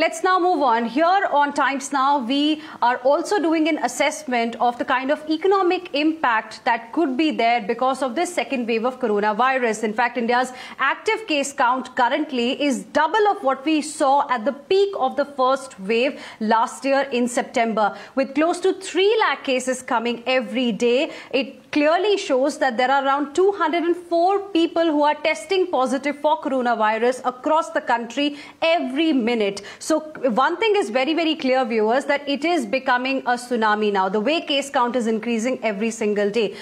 Let's now move on. Here on Times Now, we are also doing an assessment of the kind of economic impact that could be there because of this second wave of coronavirus. In fact, India's active case count currently is double of what we saw at the peak of the first wave last year in September. With close to 3 lakh cases coming every day, it clearly shows that there are around 204 people who are testing positive for coronavirus across the country every minute. So one thing is very, very clear, viewers, that it is becoming a tsunami now. The way case count is increasing every single day.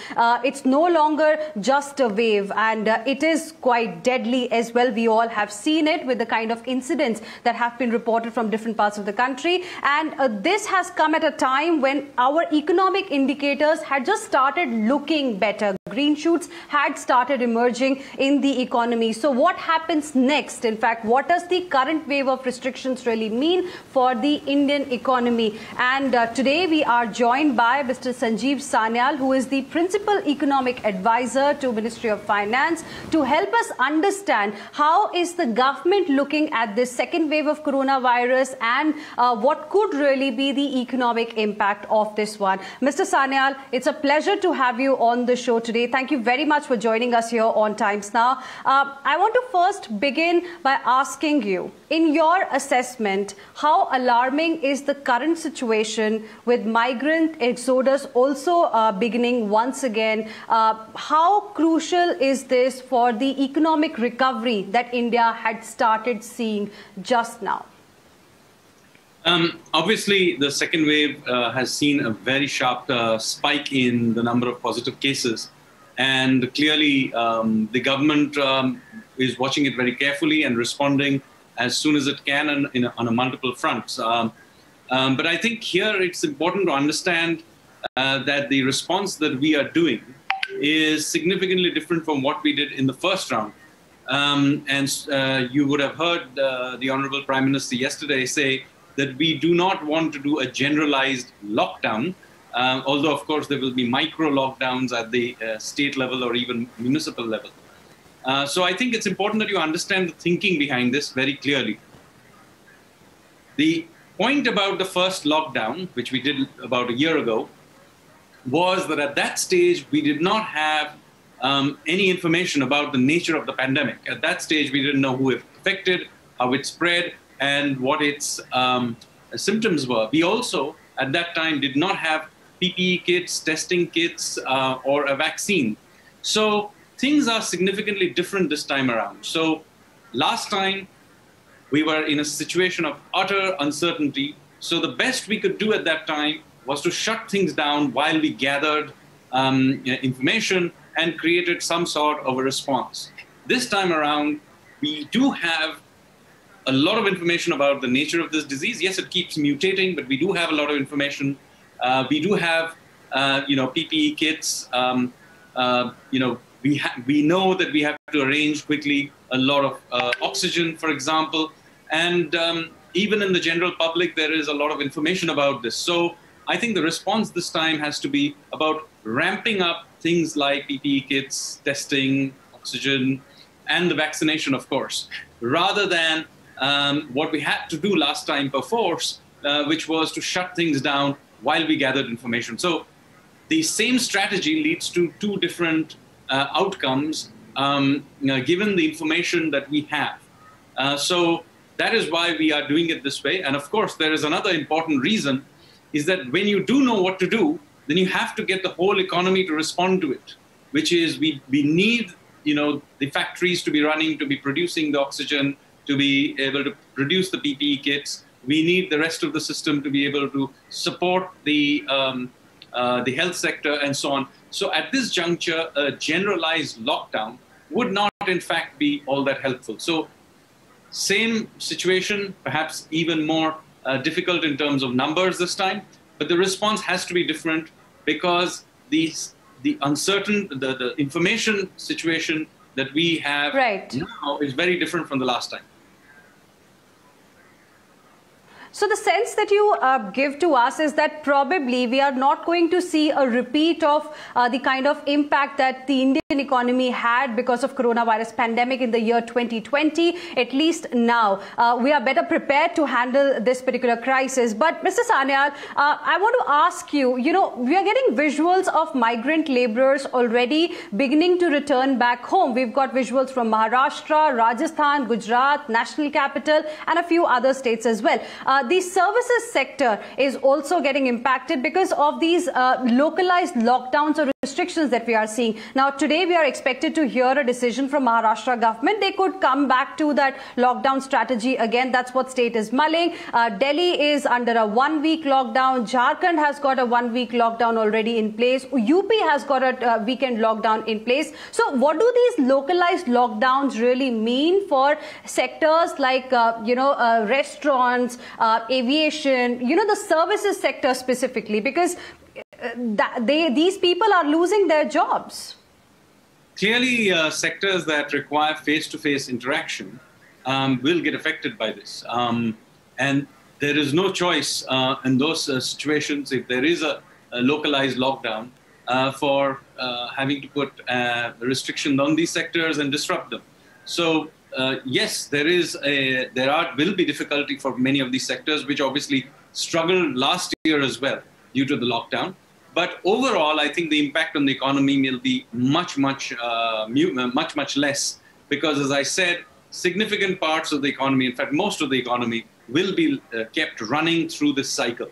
It's no longer just a wave, and it is quite deadly as well. We all have seen it with the kind of incidents that have been reported from different parts of the country. And this has come at a time when our economic indicators had just started looking better. Green shoots had started emerging in the economy. So what happens next? In fact, what does the current wave of restrictions really mean for the Indian economy? And today we are joined by Mr. Sanjeev Sanyal, who is the Principal Economic Advisor to Ministry of Finance, to help us understand how is the government looking at this second wave of coronavirus and what could really be the economic impact of this one. Mr. Sanyal, it's a pleasure to have you on the show today. Thank you very much for joining us here on Times Now. I want to first begin by asking you, in your assessment, how alarming is the current situation with migrant exodus also beginning once again? How crucial is this for the economic recovery that India had started seeing just now? Obviously, the second wave has seen a very sharp spike in the number of positive cases. And clearly, the government is watching it very carefully and responding as soon as it can on a multiple fronts. But I think here it's important to understand that the response that we are doing is significantly different from what we did in the first round. You would have heard the Honorable Prime Minister yesterday say that we do not want to do a generalized lockdown. Although, of course, there will be micro lockdowns at the state level or even municipal level. So I think it's important that you understand the thinking behind this very clearly. The point about the first lockdown, which we did about a year ago, was that at that stage, we did not have any information about the nature of the pandemic. At that stage, we didn't know who it affected, how it spread, and what its symptoms were. We also, at that time, did not have PPE kits, testing kits, or a vaccine. So things are significantly different this time around. So last time, we were in a situation of utter uncertainty. So the best we could do at that time was to shut things down while we gathered information and created some sort of a response. This time around, we do have a lot of information about the nature of this disease. Yes, it keeps mutating, but we do have a lot of information. We do have, PPE kits. We know that we have to arrange quickly a lot of oxygen, for example. And even in the general public, there is a lot of information about this. So I think the response this time has to be about ramping up things like PPE kits, testing, oxygen, and the vaccination, of course, rather than what we had to do last time per force, which was to shut things down while we gathered information. So the same strategy leads to two different outcomes, given the information that we have. So that is why we are doing it this way. And of course, there is another important reason, is that when you do know what to do, then you have to get the whole economy to respond to it, which is we need the factories to be running, to be producing the oxygen, to be able to produce the PPE kits. We need the rest of the system to be able to support the health sector and so on. So at this juncture, a generalized lockdown would not, in fact, be all that helpful. So same situation, perhaps even more difficult in terms of numbers this time, but the response has to be different because the information situation that we have now is very different from the last time. So the sense that you give to us is that probably we are not going to see a repeat of the kind of impact that the Indian Indian economy had because of coronavirus pandemic in the year 2020, at least now we are better prepared to handle this particular crisis. But Mr. Sanyal, I want to ask you, we are getting visuals of migrant laborers already beginning to return back home. We've got visuals from Maharashtra, Rajasthan, Gujarat, National Capital, and a few other states as well. The services sector is also getting impacted because of these localized lockdowns or restrictions that we are seeing. Now, today we are expected to hear a decision from Maharashtra government. They could come back to that lockdown strategy again. That's what state is mulling. Delhi is under a one-week lockdown. Jharkhand has got a one-week lockdown already in place. UP has got a weekend lockdown in place. So what do these localized lockdowns really mean for sectors like, restaurants, aviation, the services sector specifically? Because these people are losing their jobs. Clearly, sectors that require face-to-face interaction will get affected by this. And there is no choice in those situations, if there is a localized lockdown, for having to put restrictions on these sectors and disrupt them. So yes, there will be difficulty for many of these sectors, which obviously struggled last year as well due to the lockdown. But overall, I think the impact on the economy will be much less, because, as I said, significant parts of the economy, in fact, most of the economy, will be kept running through this cycle.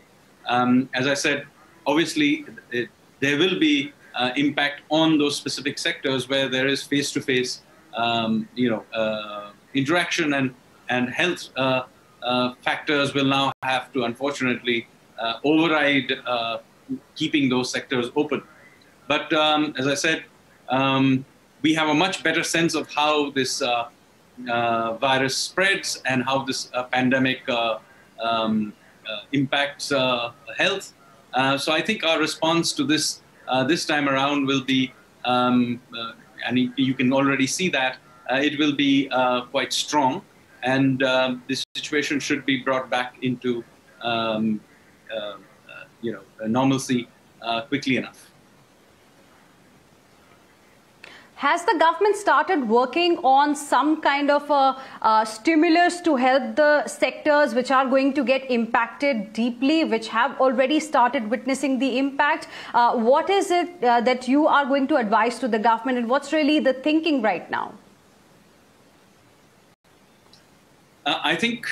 As I said, obviously, there will be impact on those specific sectors where there is face-to-face, interaction, and health factors will now have to, unfortunately, override keeping those sectors open. But as I said, we have a much better sense of how this virus spreads and how this pandemic impacts health. So I think our response to this this time around will be, and you can already see that, it will be quite strong, and this situation should be brought back into normalcy quickly enough. Has the government started working on some kind of a stimulus to help the sectors which are going to get impacted deeply, which have already started witnessing the impact? What is it that you are going to advise to the government, and what's really the thinking right now? I think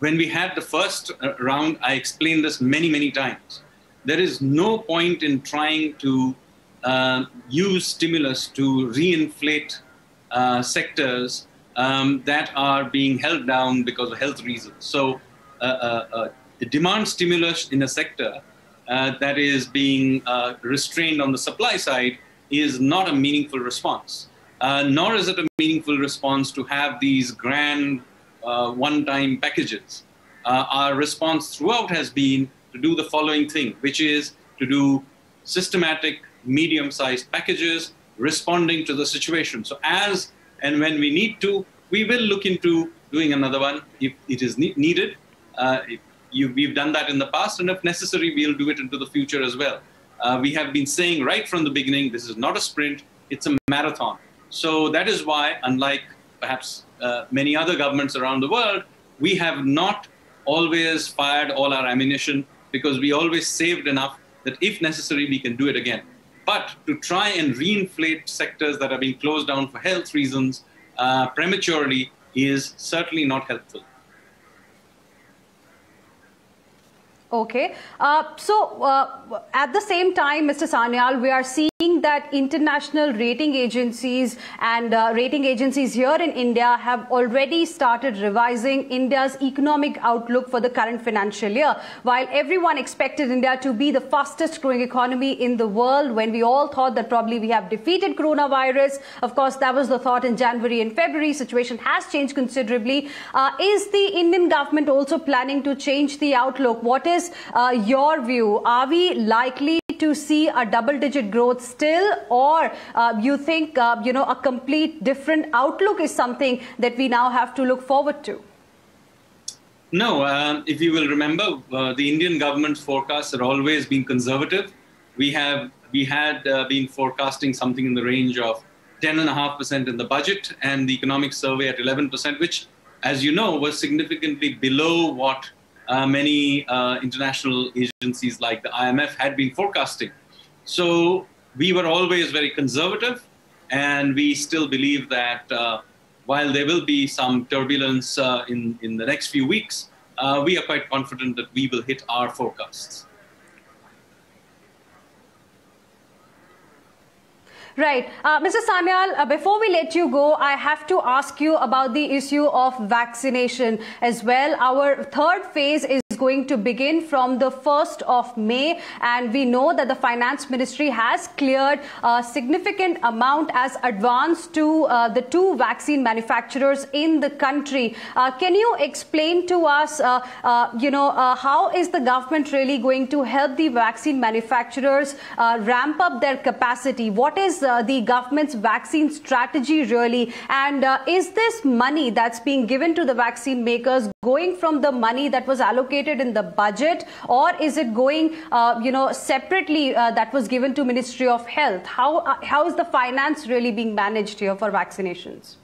when we had the first round, I explained this many times. There is no point in trying to use stimulus to reinflate sectors that are being held down because of health reasons. So demand stimulus in a sector that is being restrained on the supply side is not a meaningful response, nor is it a meaningful response to have these grand one-time packages. Our response throughout has been to do the following thing, which is to do systematic medium-sized packages responding to the situation. So as and when we need to, we will look into doing another one if it is needed. We've done that in the past, and if necessary, we'll do it into the future as well. We have been saying right from the beginning, this is not a sprint, it's a marathon. So that is why, unlike perhaps many other governments around the world, we have not always fired all our ammunition, because we always saved enough that if necessary, we can do it again. But to try and reinflate sectors that are being closed down for health reasons prematurely is certainly not helpful. Okay. So at the same time, Mr. Sanyal, we are seeing that international rating agencies and rating agencies here in India have already started revising India's economic outlook for the current financial year. While everyone expected India to be the fastest growing economy in the world, when we all thought that probably we have defeated coronavirus, of course, that was the thought in January and February. Situation has changed considerably. Is the Indian government also planning to change the outlook? What is your view? Are we likely to see a double-digit growth still, or you think a complete different outlook is something that we now have to look forward to? No, if you will remember, the Indian government's forecasts have always been conservative. We had been forecasting something in the range of 10.5% in the budget and the economic survey at 11%, which, as you know, was significantly below what many international agencies like the IMF had been forecasting. So we were always very conservative, and we still believe that while there will be some turbulence in the next few weeks, we are quite confident that we will hit our forecasts. Right. Mr. Sanyal, before we let you go, I have to ask you about the issue of vaccination as well. Our third phase is going to begin from the 1st of May, and we know that the Finance Ministry has cleared a significant amount as advance to the two vaccine manufacturers in the country. Can you explain to us, how is the government really going to help the vaccine manufacturers ramp up their capacity? What is the government's vaccine strategy really, and is this money that's being given to the vaccine makers going from the money that was allocated in the budget, or is it going separately that was given to Ministry of Health? How is the finance really being managed here for vaccinations?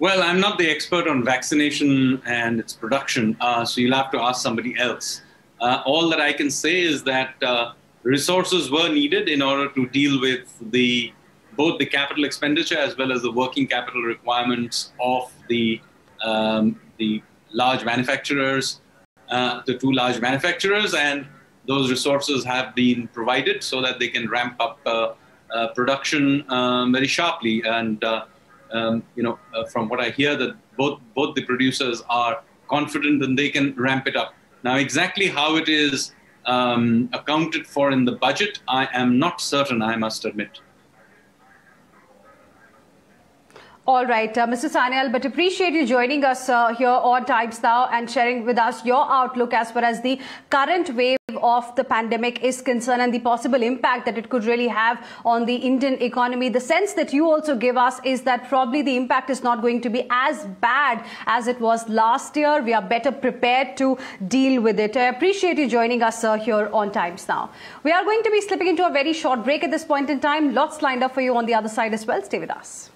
Well, I'm not the expert on vaccination and its production, so you'll have to ask somebody else. All that I can say is that resources were needed in order to deal with both the capital expenditure as well as the working capital requirements of the large manufacturers, the two large manufacturers, and those resources have been provided so that they can ramp up production very sharply. And from what I hear, that both the producers are confident and they can ramp it up. Now, exactly how it is accounted for in the budget, I am not certain, I must admit. All right, Mr. Sanyal, but appreciate you joining us here on Times Now and sharing with us your outlook as far as the current wave of the pandemic is concerned and the possible impact that it could really have on the Indian economy. The sense that you also give us is that probably the impact is not going to be as bad as it was last year. We are better prepared to deal with it. I appreciate you joining us, sir, here on Times Now. We are going to be slipping into a very short break at this point in time. Lots lined up for you on the other side as well. Stay with us.